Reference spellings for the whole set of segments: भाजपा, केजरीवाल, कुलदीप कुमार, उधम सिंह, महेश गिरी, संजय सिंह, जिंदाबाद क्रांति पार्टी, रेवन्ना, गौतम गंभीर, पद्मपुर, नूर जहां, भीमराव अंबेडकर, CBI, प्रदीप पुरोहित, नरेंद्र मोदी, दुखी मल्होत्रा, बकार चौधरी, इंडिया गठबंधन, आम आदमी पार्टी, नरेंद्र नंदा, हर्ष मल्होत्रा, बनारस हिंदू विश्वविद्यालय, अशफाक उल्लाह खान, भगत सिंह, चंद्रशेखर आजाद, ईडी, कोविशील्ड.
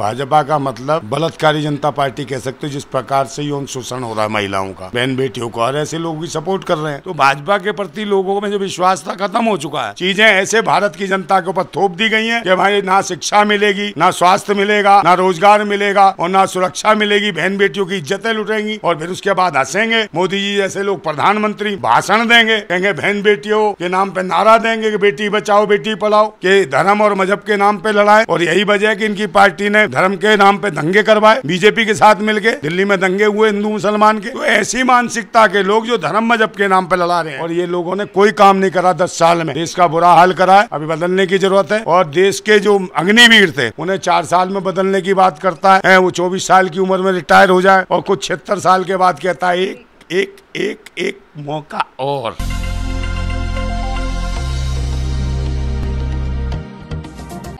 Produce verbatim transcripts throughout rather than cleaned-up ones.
भाजपा का मतलब बलात्कारी जनता पार्टी कह सकते हो, जिस प्रकार से यौन शोषण हो रहा है महिलाओं का, बहन बेटियों को, और ऐसे लोग भी सपोर्ट कर रहे हैं। तो भाजपा के प्रति लोगों में जो विश्वास था खत्म हो चुका है। चीजें ऐसे भारत की जनता के ऊपर थोप दी गई है कि भाई ना शिक्षा मिलेगी, ना स्वास्थ्य मिलेगा, ना रोजगार मिलेगा और ना सुरक्षा मिलेगी, बहन बेटियों की इज्जतें लुटेंगी। और फिर उसके बाद हंसेंगे मोदी जी जैसे लोग प्रधानमंत्री, भाषण देंगे, कहेंगे बहन बेटियों के नाम पे नारा देंगे कि बेटी बचाओ बेटी पढ़ाओ, के धर्म और मजहब के नाम पे लड़ाए। और यही वजह है कि इनकी पार्टी ने धर्म के नाम पे दंगे करवाए, बीजेपी के साथ मिलके दिल्ली में दंगे हुए हिंदू मुसलमान के। तो ऐसी मानसिकता के लोग जो धर्म मजहब के नाम पे लड़ा रहे हैं, और ये लोगों ने कोई काम नहीं करा दस साल में, देश का बुरा हाल करा है। अभी बदलने की जरूरत है। और देश के जो अग्निवीर थे उन्हें चार साल में बदलने की बात करता है, वो चौबीस साल की उम्र में रिटायर हो जाए, और कुछ छिहत्तर साल के बाद कहता है एक एक एक एक मौका और।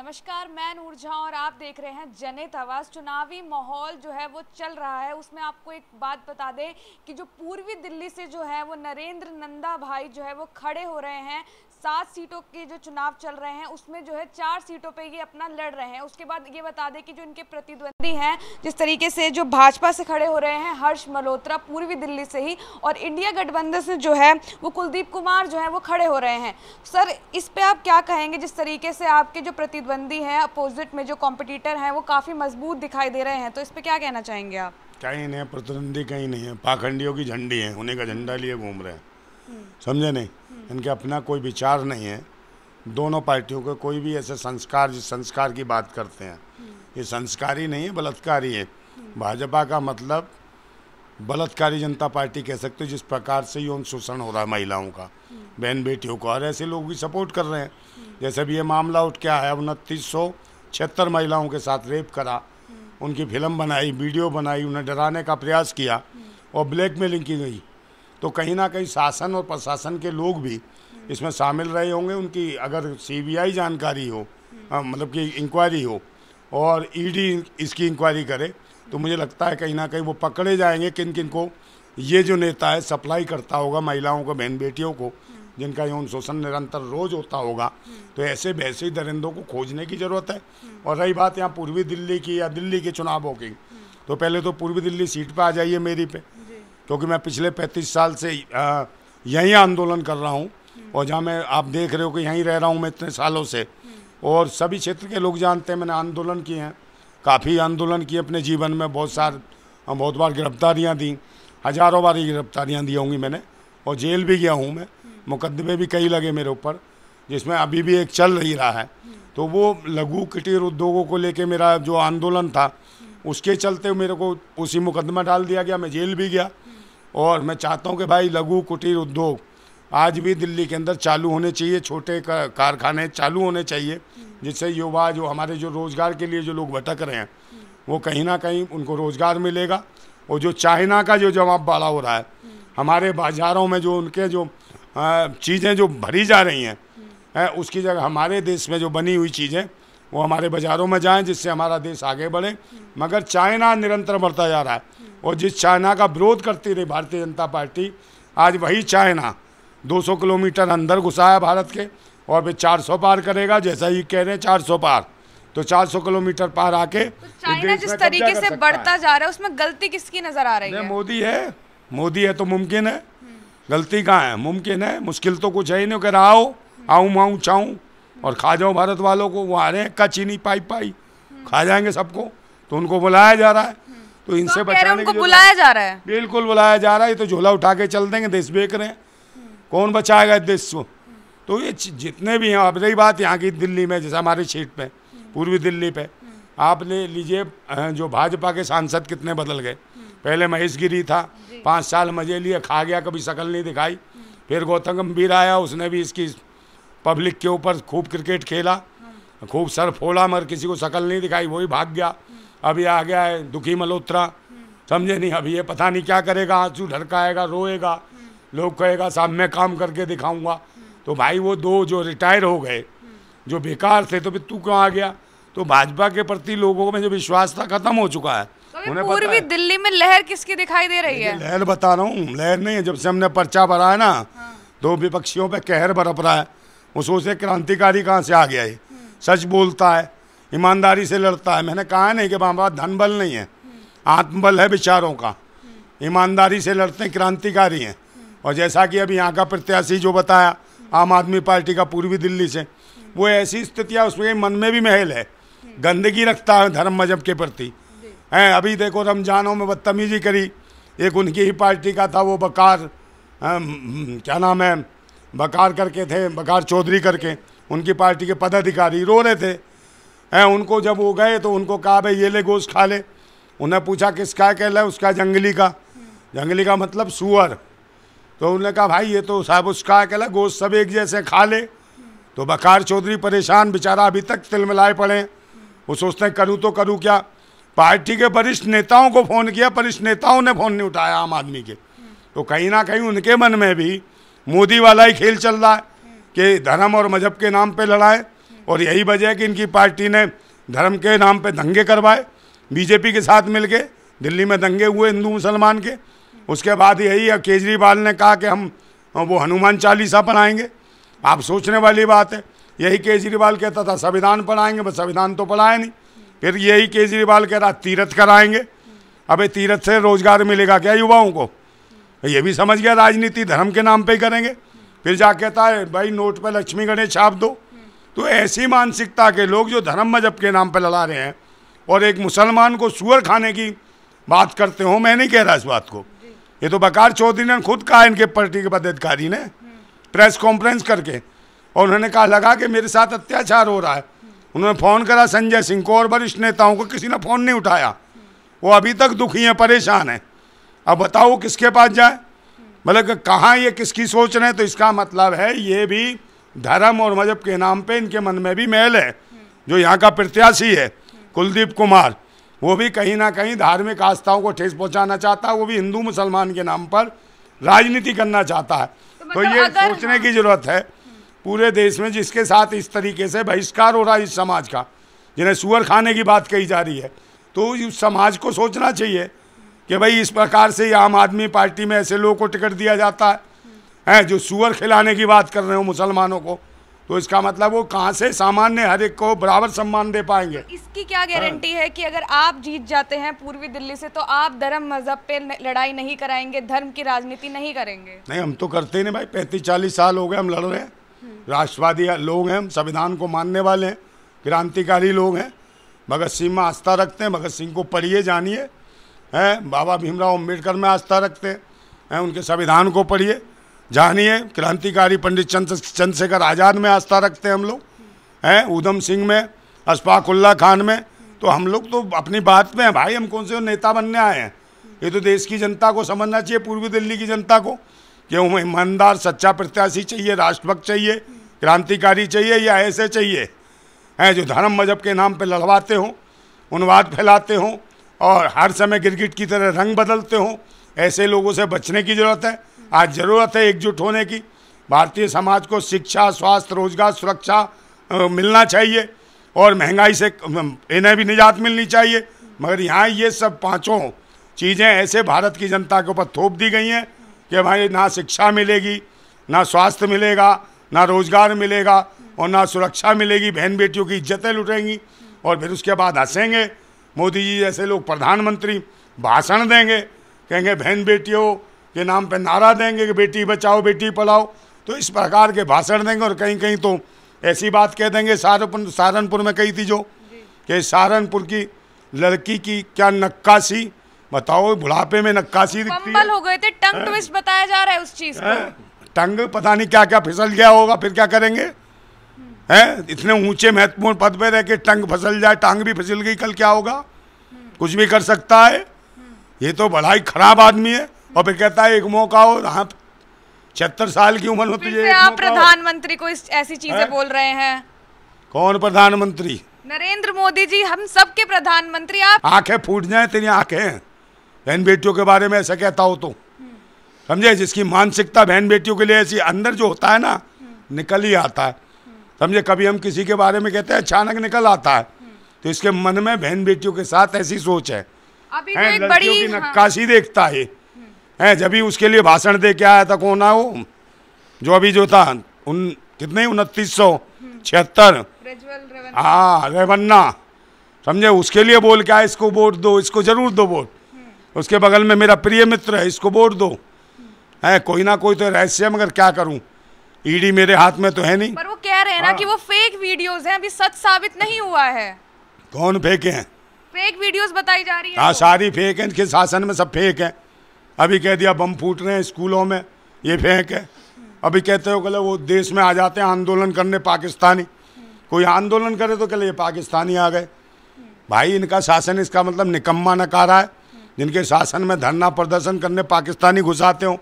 नमस्कार, मैं नूर जहां और आप देख रहे हैं जनहित आवाज। चुनावी माहौल जो है वो चल रहा है, उसमें आपको एक बात बता दें कि जो पूर्वी दिल्ली से जो है वो नरेंद्र नंदा भाई जो है वो खड़े हो रहे हैं। सात सीटों के जो चुनाव चल रहे हैं उसमें जो है चार सीटों पे ये अपना लड़ रहे हैं। उसके बाद ये बता दें कि जो इनके प्रतिद्वंदी हैं, जिस तरीके से जो भाजपा से खड़े हो रहे हैं हर्ष मल्होत्रा पूर्वी दिल्ली से ही, और इंडिया गठबंधन से जो है वो कुलदीप कुमार जो है वो खड़े हो रहे हैं। सर, इस पर आप क्या कहेंगे? जिस तरीके से आपके जो प्रतिद्वंदी हैं अपोजिट में, जो कॉम्पिटिटर हैं, वो काफ़ी मजबूत दिखाई दे रहे हैं, तो इस पर क्या कहना चाहेंगे आप? कहीं नहीं, प्रतिद्वंदी कहीं नहीं है, पाखंडियों की झंडी है, उन्हीं का झंडा लिए घूम रहे हैं। समझे नहीं, इनके अपना कोई विचार नहीं है। दोनों पार्टियों के कोई भी ऐसे संस्कार, जिस संस्कार की बात करते हैं, ये संस्कारी नहीं है, बलात्कारी है। भाजपा का मतलब बलात्कारी जनता पार्टी कह सकते हो, जिस प्रकार से यौन शोषण हो रहा है महिलाओं का, बहन बेटियों को, और ऐसे लोग भी सपोर्ट कर रहे हैं। जैसे भी ये मामला उठ के आया, उनतीस सौ छिहत्तर महिलाओं के साथ रेप करा, उनकी फिल्म बनाई, वीडियो बनाई, उन्हें डराने का प्रयास किया और ब्लैकमेलिंग की गई। तो कहीं ना कहीं शासन और प्रशासन के लोग भी इसमें शामिल रहे होंगे। उनकी अगर सीबीआई जानकारी हो, मतलब कि इंक्वायरी हो और ईडी इसकी इंक्वायरी करे, तो मुझे लगता है कहीं ना कहीं वो पकड़े जाएंगे किन किन को ये जो नेता है सप्लाई करता होगा महिलाओं को, बहन बेटियों को, जिनका यौन शोषण निरंतर रोज होता होगा। तो ऐसे वैसे दरिंदों को खोजने की ज़रूरत है। और रही बात यहाँ पूर्वी दिल्ली की या दिल्ली के चुनावों की, तो पहले तो पूर्वी दिल्ली सीट पर आ जाइए मेरी पे, क्योंकि मैं पिछले पैंतीस साल से यहीं आंदोलन कर रहा हूँ, और जहाँ मैं आप देख रहे हो कि यहीं रह रहा हूँ मैं इतने सालों से, और सभी क्षेत्र के लोग जानते हैं मैंने आंदोलन किए हैं, काफ़ी आंदोलन किए अपने जीवन में, बहुत सार बहुत बार गिरफ्तारियाँ दी, हज़ारों बार गिरफ्तारियाँ दी होंगी मैंने, और जेल भी गया हूँ मैं, मुकदमे भी कई लगे मेरे ऊपर, जिसमें अभी भी एक चल रही रहा है। तो वो लघु कुटीर उद्योगों को लेकर मेरा जो आंदोलन था, उसके चलते मेरे को उसी मुकदमा डाल दिया गया, मैं जेल भी गया। और मैं चाहता हूं कि भाई लघु कुटीर उद्योग आज भी दिल्ली के अंदर चालू होने चाहिए, छोटे कारखाने चालू होने चाहिए, जिससे युवा जो हमारे जो रोज़गार के लिए जो लोग भटक रहे हैं, वो कहीं ना कहीं उनको रोज़गार मिलेगा। और जो चाइना का जो जवाब बड़ा हो रहा है हमारे बाज़ारों में, जो उनके जो चीज़ें जो भरी जा रही हैं, उसकी जगह हमारे देश में जो बनी हुई चीज़ें वो हमारे बाज़ारों में जाएँ, जिससे हमारा देश आगे बढ़े। मगर चाइना निरंतर बढ़ता जा रहा है, और जिस चाइना का विरोध करती रही भारतीय जनता पार्टी, आज वही चाइना दो सौ किलोमीटर अंदर घुसा है भारत के, और वे चार सौ पार करेगा, जैसा ही कह रहे हैं चार सौ पार, तो चार सौ किलोमीटर पार आके तो चाइना जिस तरीके से बढ़ता जा रहा है, उसमें गलती किसकी नज़र आ रही है? मोदी है, मोदी है तो मुमकिन है, गलती कहाँ है? मुमकिन है, मुश्किल तो कुछ है ही नहीं। कह रहा आओ आऊँ माऊँ चाऊँ और खा जाऊँ भारत वालों को, वो आ रहे हैं कचीनी पाई पाई खा जाएंगे सबको, तो उनको बुलाया जा रहा है। तो इनसे बचाने के लिए बुलाया जा रहा है, बिल्कुल बुलाया जा रहा है। ये तो झोला उठा के चल देंगे, देश बेच रहे हैं, कौन बचाएगा इस देश को? तो ये जितने भी हैं। अब रही बात यहाँ की दिल्ली में, जैसे हमारे सीट पे पूर्वी दिल्ली पे आप ले लीजिए, जो भाजपा के सांसद कितने बदल गए। पहले महेश गिरी था, पाँच साल मजे लिए, खा गया, कभी शकल नहीं दिखाई। फिर गौतम गंभीर आया, उसने भी इसकी पब्लिक के ऊपर खूब क्रिकेट खेला, खूब सर फोड़ा, मगर किसी को शकल नहीं दिखाई, वही भाग गया। अभी आ गया है दुखी मल्होत्रा, समझे नहीं, अभी ये पता नहीं क्या करेगा, आंसू ढलकाएगा, रोएगा, लोग कहेगा साहब मैं काम करके दिखाऊंगा। तो भाई वो दो जो रिटायर हो गए, जो बेकार थे, तो फिर तू क्यों आ गया? तो भाजपा के प्रति लोगों में जो विश्वास था खत्म हो चुका है। तो पूर्वी दिल्ली में लहर किसकी दिखाई दे रही है? लहर बता रहा हूँ, लहर नहीं है। जब से हमने पर्चा भरा है ना, दो विपक्षियों पर कहर बरप रहा है, वो सोचे क्रांतिकारी कहाँ से आ गया, ये सच बोलता है, ईमानदारी से लड़ता है। मैंने कहा नहीं कि वहाँ बात धन बल नहीं है, आत्मबल है विचारों का, ईमानदारी से लड़ते हैं, क्रांतिकारी हैं। और जैसा कि अभी यहाँ का प्रत्याशी जो बताया आम आदमी पार्टी का पूर्वी दिल्ली से, वो ऐसी स्थितियाँ उसमें मन में भी महल है, गंदगी रखता है धर्म मजहब के प्रति हैं। अभी देखो रमजानों में बदतमीजी करी, एक उनकी ही पार्टी का था वो बकार क्या नाम है बकार करके थे, बकार चौधरी करके, उनकी पार्टी के पदाधिकारी रो रहे थे हैं। उनको जब वो गए तो उनको कहा भाई ये ले गोश्त खा ले, उन्हें पूछा किसका, कह रहा है उसका जंगली का, जंगली का मतलब सूअर। तो उन्होंने कहा भाई ये तो साहब उसका, कह रहा गोश्त सब एक जैसे खा ले। तो बकार चौधरी परेशान बेचारा अभी तक तिलमिलाए पड़े, वो सोचते हैं करूँ तो करूँ क्या। पार्टी के वरिष्ठ नेताओं को फ़ोन किया, वरिष्ठ नेताओं ने फ़ोन नहीं उठाया आम आदमी के। तो कहीं ना कहीं उनके मन में भी मोदी वाला ही खेल चल रहा है कि धर्म और मजहब के नाम पे लड़ाए, और यही वजह है कि इनकी पार्टी ने धर्म के नाम पे दंगे करवाए, बीजेपी के साथ मिलके दिल्ली में दंगे हुए हिंदू मुसलमान के। उसके बाद यही केजरीवाल ने कहा कि हम वो हनुमान चालीसा पढ़ाएंगे। आप सोचने वाली बात है, यही केजरीवाल कहता था संविधान पढ़ाएंगे, बस संविधान तो पढ़ाया नहीं। फिर यही केजरीवाल कह रहा तीर्थ कराएंगे, अबे तीर्थ से रोजगार मिलेगा क्या युवाओं को। ये भी समझ गया राजनीति धर्म के नाम पे करेंगे। फिर जा कहता है भाई नोट पे लक्ष्मी गणेश छाप दो। तो ऐसी मानसिकता के लोग जो धर्म मजहब के नाम पे लड़ा रहे हैं और एक मुसलमान को सूअर खाने की बात करते हो, मैं नहीं कह रहा इस बात को, ये तो बकार चौधरी ने खुद कहा इनके पार्टी के पदाधिकारी ने प्रेस कॉन्फ्रेंस करके, और उन्होंने कहा लगा कि मेरे साथ अत्याचार हो रहा है। उन्होंने फ़ोन करा संजय सिंह को और वरिष्ठ नेताओं को, किसी ने फ़ोन नहीं उठाया। वो अभी तक दुखी हैं, परेशान हैं। अब बताओ किसके पास जाए, मतलब कहाँ ये किसकी सोच रहे हैं। तो इसका मतलब है ये भी धर्म और मजहब के नाम पे इनके मन में भी मैल है। जो यहाँ का प्रत्याशी है कुलदीप कुमार, वो भी कहीं ना कहीं धार्मिक आस्थाओं को ठेस पहुँचाना चाहता है, वो भी हिंदू मुसलमान के नाम पर राजनीति करना चाहता है। तो ये सोचने की ज़रूरत है, पूरे देश में जिसके साथ इस तरीके से बहिष्कार हो रहा है इस समाज का, जिन्हें सूअर खाने की बात कही जा रही है, तो इस समाज को सोचना चाहिए कि भाई इस प्रकार से आम आदमी पार्टी में ऐसे लोगों को टिकट दिया जाता है हैं जो सूअर खिलाने की बात कर रहे हो मुसलमानों को। तो इसका मतलब वो कहाँ से सामान्य हर एक को बराबर सम्मान दे पाएंगे। इसकी क्या गारंटी है कि अगर आप जीत जाते हैं पूर्वी दिल्ली से तो आप धर्म मजहब पे लड़ाई नहीं कराएंगे, धर्म की राजनीति नहीं करेंगे। नहीं, हम तो करते ही नहीं भाई, पैंतीस चालीस साल हो गए हम लड़ रहे हैं। राष्ट्रवादी लोग हैं हम, संविधान को मानने वाले हैं, क्रांतिकारी लोग हैं, भगत सिंह में आस्था रखते हैं, भगत सिंह को पढ़िए जानिए हैं, बाबा भीमराव अंबेडकर में आस्था रखते हैं, उनके संविधान को पढ़िए जानिए। क्रांतिकारी पंडित चंद्र चंद्रशेखर आजाद में आस्था रखते हैं हम लोग हैं, उधम सिंह में, अशफाक उल्लाह खान में। तो हम लोग तो अपनी बात में हैं भाई, हम कौन से नेता बनने आए हैं। ये तो देश की जनता को समझना चाहिए, पूर्वी दिल्ली की जनता को, कि हमें ईमानदार सच्चा प्रत्याशी चाहिए, राष्ट्रभक्त चाहिए, क्रांतिकारी चाहिए, या ऐसे चाहिए हैं जो धर्म मजहब के नाम पे लड़वाते हों, उन्वाद फैलाते हों और हर समय गिरगिट की तरह रंग बदलते हों। ऐसे लोगों से बचने की ज़रूरत है। आज ज़रूरत है एकजुट होने की। भारतीय समाज को शिक्षा, स्वास्थ्य, रोजगार, सुरक्षा मिलना चाहिए और महंगाई से इन्हें भी निजात मिलनी चाहिए। मगर यहाँ ये सब पाँचों चीज़ें ऐसे भारत की जनता के ऊपर थोप दी गई हैं कि भाई ना शिक्षा मिलेगी, ना स्वास्थ्य मिलेगा, ना रोजगार मिलेगा और ना सुरक्षा मिलेगी। बहन बेटियों की इज्जतें लुटेंगी और फिर उसके बाद हंसेंगे मोदी जी जैसे लोग, प्रधानमंत्री भाषण देंगे, कहेंगे बहन बेटियों के नाम पे नारा देंगे कि बेटी बचाओ बेटी पढ़ाओ। तो इस प्रकार के भाषण देंगे और कहीं कहीं तो ऐसी बात कह देंगे, सहारनपुर सहारनपुर में कही थी जो, कि सहारनपुर की लड़की की क्या नक्काशी, बताओ बुढ़ापे में नक्काशी दिखती है। हो गए थे, टंग ट्विस्ट बताया जा रहा है उस चीज को, टंग पता नहीं क्या क्या फिसल गया होगा, फिर क्या करेंगे हैं। इतने ऊंचे महत्वपूर्ण पद पे रह के टंग फिसल जाए, टांग भी फिसल गई, कल क्या होगा, कुछ भी कर सकता है। ये तो बड़ा ही खराब आदमी है। और फिर कहता है एक मौका हो, हाँ छिहत्तर साल की उम्र होती है। आप प्रधानमंत्री को ऐसी चीजें बोल रहे हैं, कौन प्रधानमंत्री, नरेंद्र मोदी जी हम सबके प्रधानमंत्री। आप आंखें फूट जाए तेरी आंखें, बहन बेटियों के बारे में ऐसा कहता हो तो समझे। जिसकी मानसिकता बहन बेटियों के लिए ऐसी अंदर जो होता है ना, निकल ही आता है समझे। कभी हम किसी के बारे में कहते हैं, अचानक निकल आता है। तो इसके मन में बहन बेटियों के साथ ऐसी सोच है, अभी है एक बड़ी की नक्काशी हाँ। देखता है, है जब भी उसके लिए भाषण दे के आया था, कौन ना हो जो अभी जो था उन कितने उनतीस सौ छिहत्तर हाँ रेवन्ना समझे, उसके लिए बोल के आए इसको वोट दो, इसको जरूर दो वोट। उसके बगल में मेरा प्रिय मित्र है, इसको वोट दो। है कोई ना कोई तो रहस्य, मगर क्या करूं, ईडी मेरे हाथ में तो है नहीं। पर वो कह रहे हैं ना कि वो फेक वीडियोस हैं, अभी सच साबित नहीं हुआ है। कौन फेक हैं? फेक वीडियोस बताई जा रही है। हाँ सारी फेक है, इनके शासन में सब फेक है। अभी कह दिया बम फूट रहे हैं स्कूलों में, ये फेक है। अभी कहते हो कल वो देश में आ जाते हैं आंदोलन करने पाकिस्तानी, कोई आंदोलन करे तो कल ये पाकिस्तानी आ गए। भाई इनका शासन, इसका मतलब निकम्मा नकारा है। जिनके शासन में धरना प्रदर्शन करने पाकिस्तानी घुसाते हो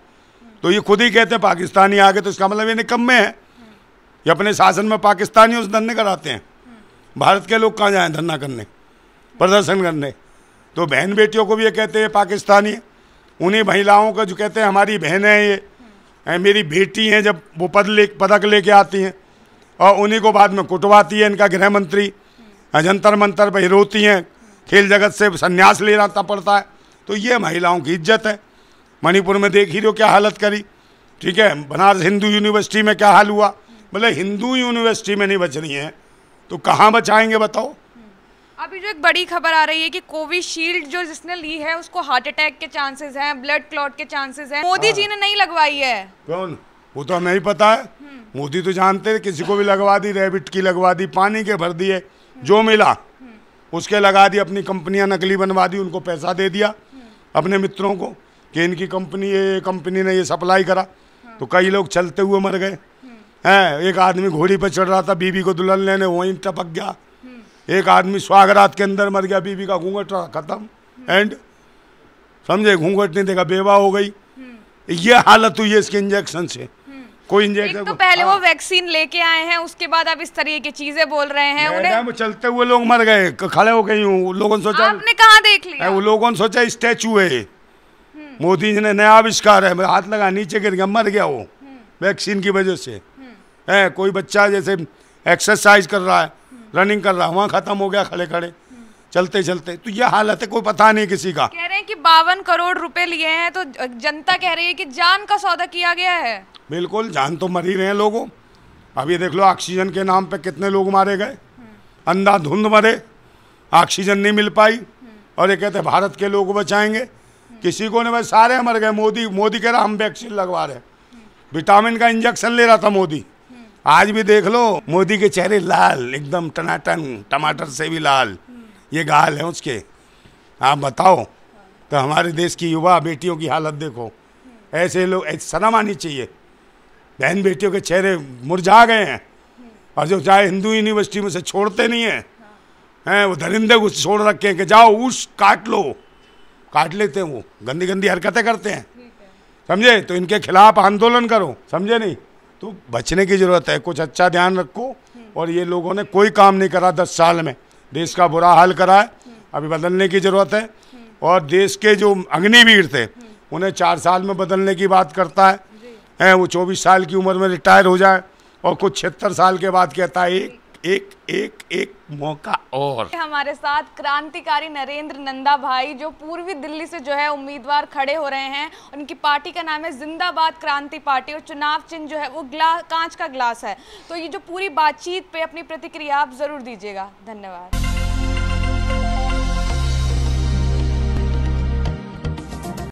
तो ये खुद ही कहते हैं पाकिस्तानी आ गए, तो इसका मतलब ये निकम्मे हैं। ये अपने शासन में पाकिस्तानी उस धरने कराते हैं, भारत के लोग कहाँ जाएं धरना करने प्रदर्शन करने। तो बहन बेटियों को भी ये कहते हैं पाकिस्तानी है। उन्हीं महिलाओं का जो कहते हैं हमारी बहन है, ये मेरी बेटी हैं, जब वो पद ले पदक लेके आती हैं और उन्हीं को बाद में कुटवाती है इनका गृह मंत्री, जंतर मंतर पर रोती हैं, खेल जगत से संन्यास लेना पड़ता है। तो ये महिलाओं की इज्जत है। मणिपुर में देख ही रहे हो क्या हालत करी, ठीक है। बनारस हिंदू यूनिवर्सिटी में क्या हाल हुआ, मतलब हिंदू यूनिवर्सिटी में नहीं बच रही हैं तो कहाँ बचाएंगे बताओ। अभी जो एक बड़ी खबर आ रही है कि कोविशील्ड जो जिसने ली है उसको हार्ट अटैक के चांसेस हैं, ब्लड क्लॉट के चांसेस हैं। मोदी जी ने नहीं लगवाई है। कौन वो तो हमें ही पता है, मोदी तो जानते हैं। किसी को भी लगवा दी, रेबिट की लगवा दी, पानी के भर दिए, जो मिला उसके लगा दी। अपनी कंपनियाँ नकली बनवा दी, उनको पैसा दे दिया अपने मित्रों को कि इनकी कंपनी ये कंपनी ने ये सप्लाई करा, तो कई लोग चलते हुए मर गए हैं। एक आदमी घोड़ी पर चढ़ रहा था बीबी को दुल्हन लेने, वहीं टपक गया। एक आदमी स्वागरात के अंदर मर गया, बीबी का घूंघट खत्म एंड, समझे, घूंघट नहीं देखा, बेवा हो गई। ये हालत हुई है इसके इंजेक्शन से। कोई इंजेक्शन तो पहले वो वैक्सीन लेके आए हैं, उसके बाद आप इस तरह की चीजें बोल रहे हैं। उन्हें चलते हुए लोग मर गए, खड़े हो गई हूँ, लोगों ने सोचा, आपने कहाँ देख लिया, लोगों ने सोचा स्टैचू है। मोदी जी ने नया आविष्कार है, हाथ लगा नीचे गिर गया, मर गया वो वैक्सीन की वजह से। है कोई बच्चा जैसे एक्सरसाइज कर रहा है, रनिंग कर रहा है, वहाँ खत्म हो गया खड़े खड़े चलते चलते। तो ये हालत है, कोई पता नहीं किसी का। कह रहे हैं कि बावन करोड़ रुपए लिए हैं, तो जनता कह रही है कि जान का सौदा किया गया है। बिल्कुल, जान तो मर ही रहे हैं लोगों। अभी देख लो ऑक्सीजन के नाम पर कितने लोग मारे गए, अंधाधुंध मरे, ऑक्सीजन नहीं मिल पाई, और ये कहते भारत के लोग बचाएंगे। किसी को नहीं, बस सारे मर गए। मोदी मोदी कह रहा हम वैक्सीन लगवा रहे, विटामिन का इंजेक्शन ले रहा था मोदी। आज भी देख लो मोदी के चेहरे लाल एकदम टनाटन, टमाटर से भी लाल, ये गाल है उसके। आप बताओ तो हमारे देश की युवा बेटियों की हालत देखो, ऐसे लोग, शर्म आनी चाहिए। बहन बेटियों के चेहरे मुरझा गए हैं, और जो चाहे हिंदू यूनिवर्सिटी में से छोड़ते नहीं हैं, हैं वो दरिंदे को छोड़ रखे हैं कि जाओ ऊस काट लो, काट लेते हैं, वो गंदी गंदी हरकतें करते हैं, समझे। तो इनके खिलाफ आंदोलन करो, समझे नहीं तो बचने की ज़रूरत है। कुछ अच्छा ध्यान रखो, और ये लोगों ने कोई काम नहीं करा दस साल में, देश का बुरा हाल करा है। अभी बदलने की ज़रूरत है, और देश के जो अग्निवीर थे उन्हें चार साल में बदलने की बात करता है, है वो चौबीस साल की उम्र में रिटायर हो जाए, और कुछ छिहत्तर साल के बाद कहता है एक एक एक एक मौका और। हमारे साथ क्रांतिकारी नरेंद्र नंदा भाई जो पूर्वी दिल्ली से जो है उम्मीदवार खड़े हो रहे हैं, उनकी पार्टी का नाम है जिंदाबाद क्रांति पार्टी, और चुनाव चिन्ह जो है वो ग्लास, कांच का ग्लास है। तो ये जो पूरी बातचीत पे अपनी प्रतिक्रिया आप जरूर दीजिएगा। धन्यवाद।